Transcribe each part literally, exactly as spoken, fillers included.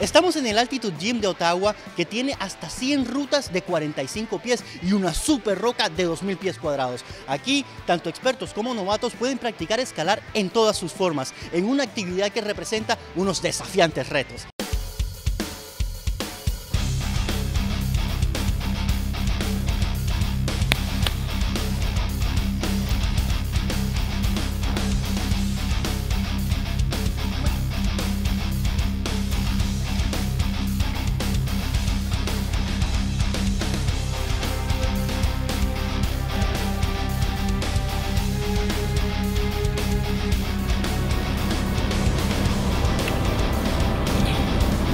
Estamos en el Altitude Gym de Ottawa, que tiene hasta cien rutas de cuarenta y cinco pies y una super roca de dos mil pies cuadrados. Aquí, tanto expertos como novatos pueden practicar escalar en todas sus formas, en una actividad que representa unos desafiantes retos.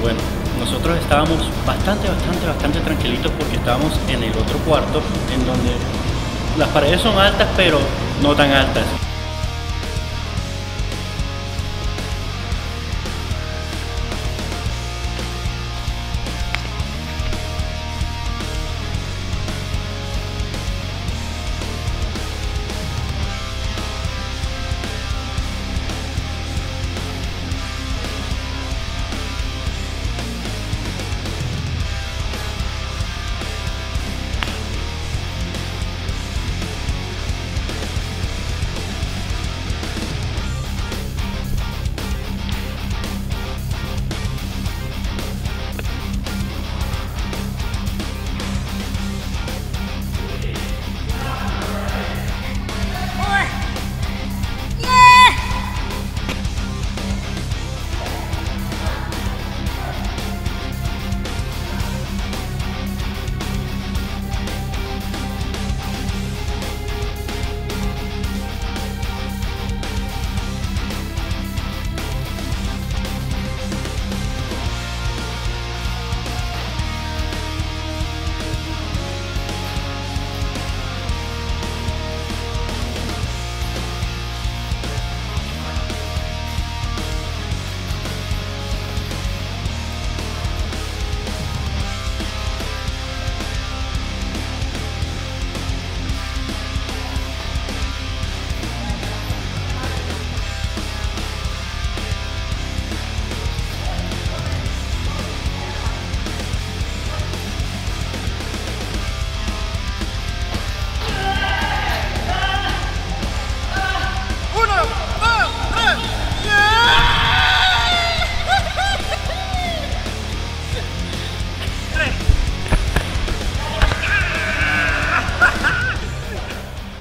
Bueno, nosotros estábamos bastante, bastante, bastante tranquilitos porque estábamos en el otro cuarto, en donde las paredes son altas, pero no tan altas.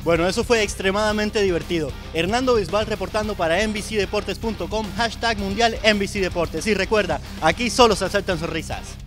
Bueno, eso fue extremadamente divertido. Hernando Bisbal reportando para N B C Deportes punto com, hashtag mundial N B C Deportes. Y recuerda, aquí solo se aceptan sonrisas.